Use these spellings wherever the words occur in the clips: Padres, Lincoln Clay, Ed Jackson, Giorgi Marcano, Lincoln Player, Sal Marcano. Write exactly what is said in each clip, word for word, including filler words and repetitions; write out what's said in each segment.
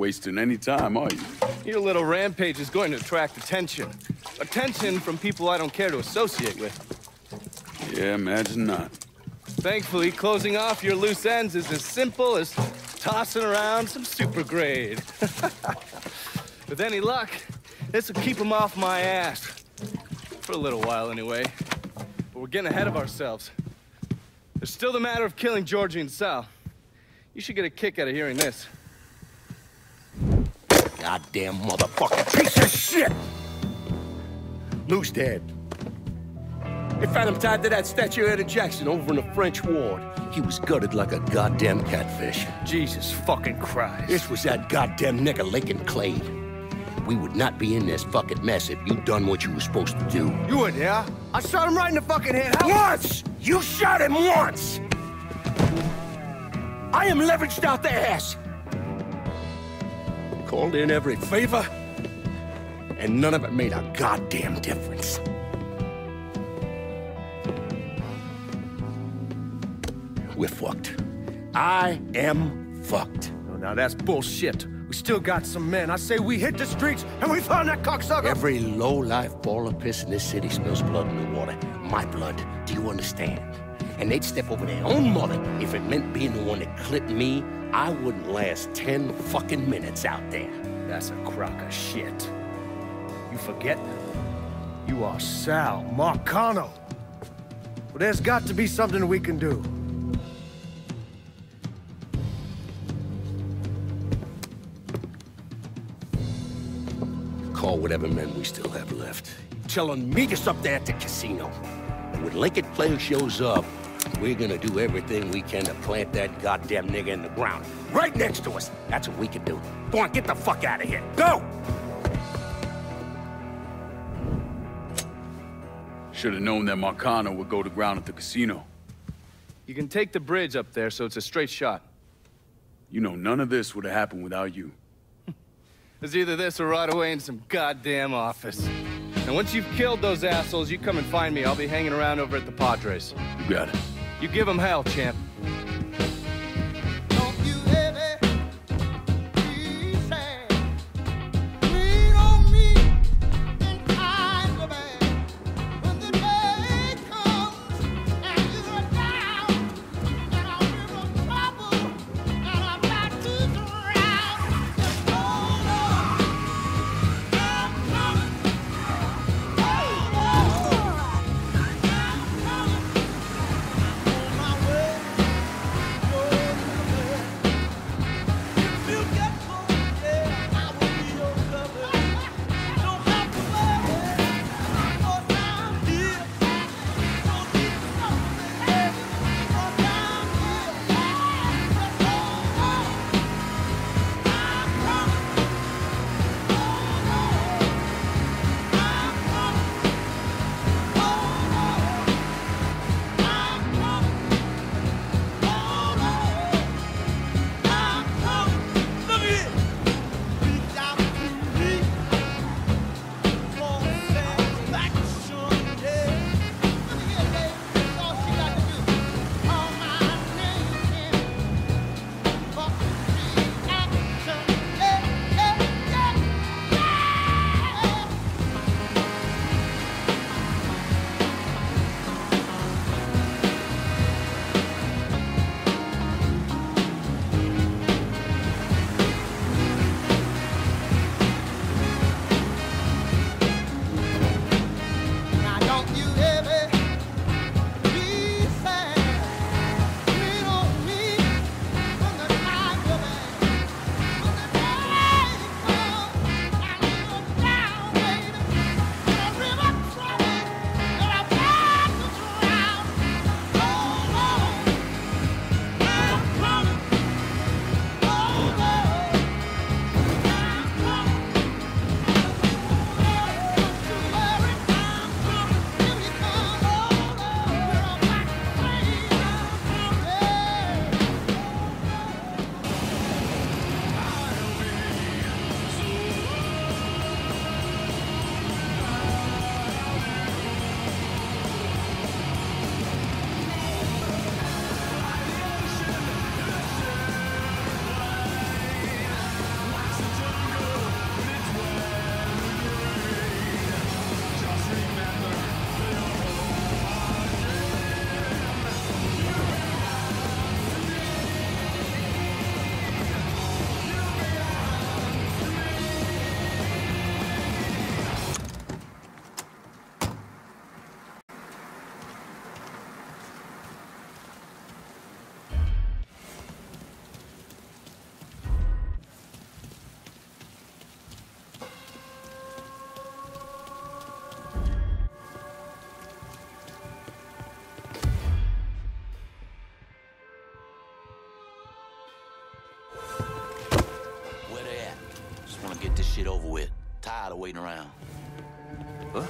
wasting any time, are you? Your little rampage is going to attract attention. Attention from people I don't care to associate with. Yeah, imagine not. Thankfully, closing off your loose ends is as simple as tossing around some super grade. With any luck, this will keep them off my ass. For a little while, anyway. But we're getting ahead of ourselves. There's still the matter of killing Giorgi and Sal. You should get a kick out of hearing this. Goddamn motherfucking piece of shit! Lou's dead. They found him tied to that statue of Ed Jackson over in the French ward. He was gutted like a goddamn catfish. Jesus fucking Christ. This was that goddamn nigga Lincoln Clay. We would not be in this fucking mess if you'd done what you were supposed to do. You were there. I shot him right in the fucking head. How once! You shot him once! I am leveraged out the ass. Called in every favor, and none of it made a goddamn difference. We're fucked. I am fucked. No, now that's bullshit. We still got some men. I say we hit the streets, and we found that cocksucker! Every low-life ball of piss in this city spills blood in the water. My blood. Do you understand? And they'd step over their own mother if it meant being the one that clipped me. I wouldn't last ten fucking minutes out there. That's a crock of shit. You forget? You are Sal Marcano. Well, there's got to be something we can do. Call whatever men we still have left. Tell them meet us up there at the casino. And when Lincoln Player shows up, we're gonna do everything we can to plant that goddamn nigga in the ground. Right next to us. That's what we can do. Go on, get the fuck out of here. Go! Should have known that Marcano would go to ground at the casino. You can take the bridge up there, so it's a straight shot. You know, none of this would have happened without you. It's either this or right away in some goddamn office. And once you've killed those assholes, you come and find me. I'll be hanging around over at the Padres. You got it. You give them hell, champ. tired of waiting around. Huh?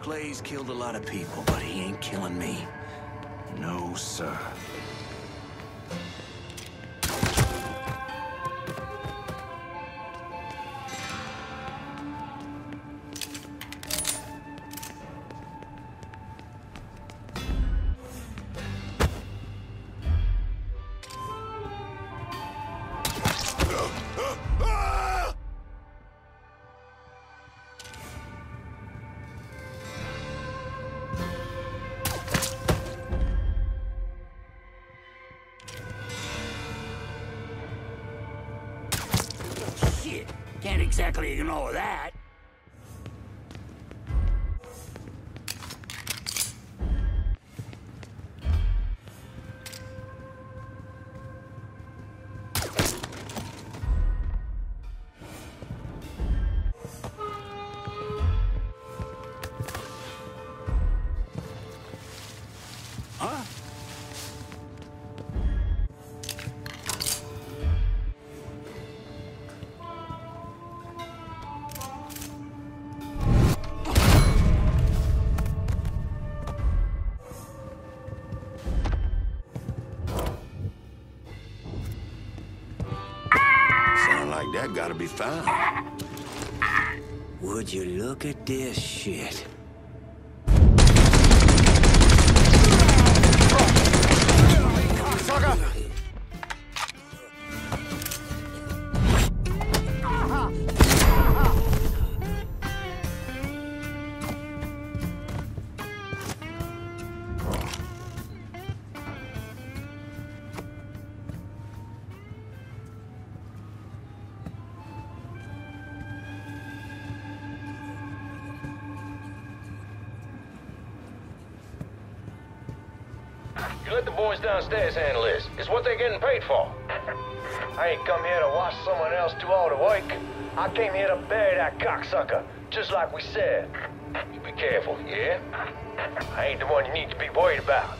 Clay's killed a lot of people, but he ain't killing me. No, sir. Can't exactly ignore that. That gotta be found. Would you look at this shit? You let the boys downstairs handle this. It's what they're getting paid for. I ain't come here to watch someone else do all the work. I came here to bury that cocksucker, just like we said. You be careful, yeah? I ain't the one you need to be worried about.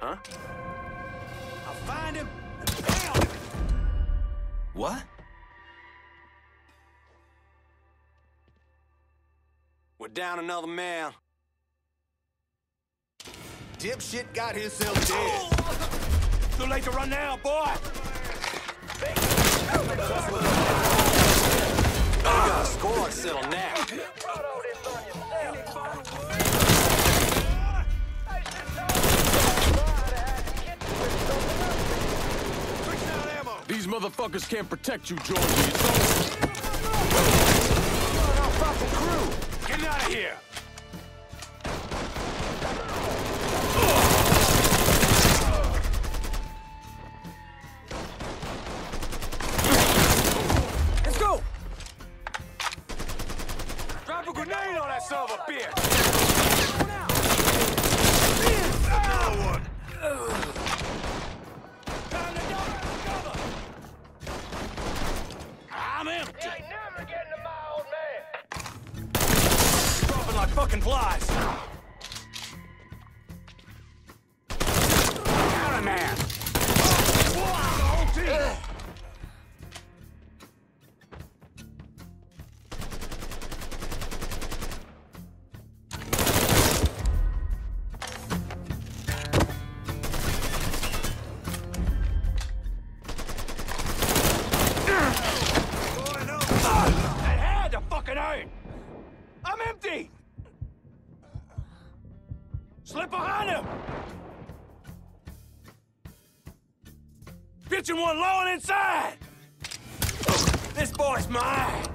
Huh? I'll find him and pound him. What? We're down another man. Dipshit got himself dead. Oh! Too late to run now, boy. You got a score to settle now. These motherfuckers can't protect you, Giorgi. It's all... our fucking crew. Get out of here. One low and inside. This boy's mine.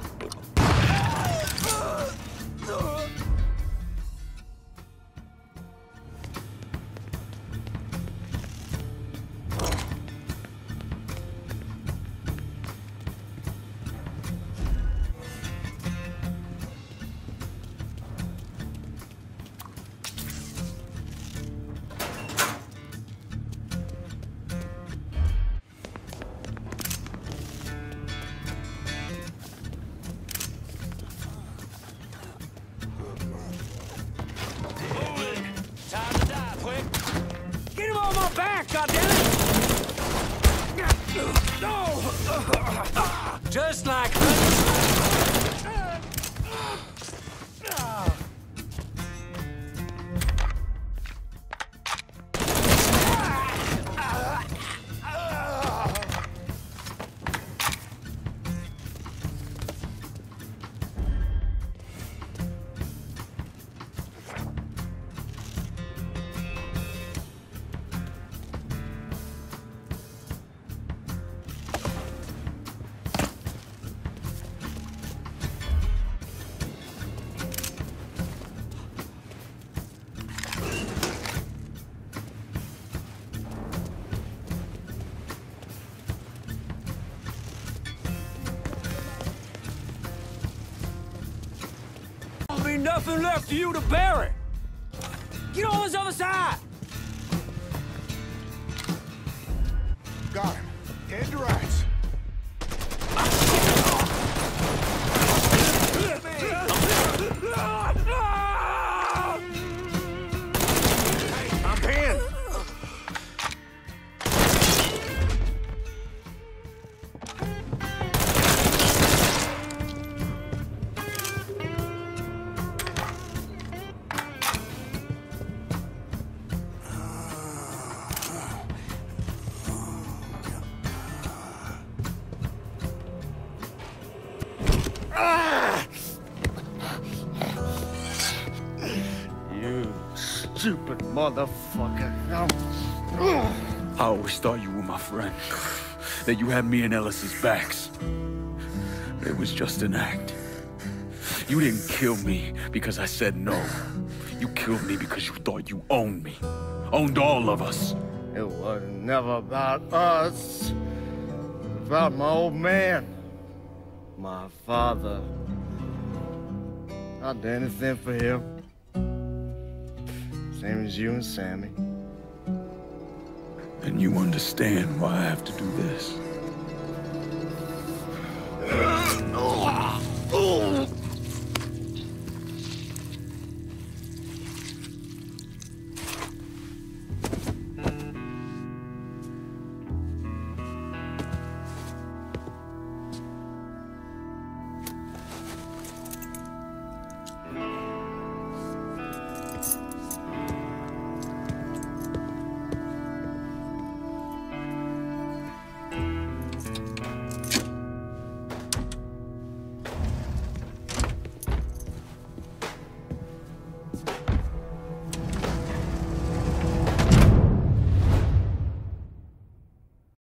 Nothing left for you to bury. Get on this other side. Got him. Head to rights. I'm pinned. Motherfucker. I always thought you were my friend. That you had me and Ellis's backs. But it was just an act. You didn't kill me because I said no. You killed me because you thought you owned me. Owned all of us. It was never about us. It was about my old man. My father. I'd do anything for him. Same as you and Sammy. And you understand why I have to do this.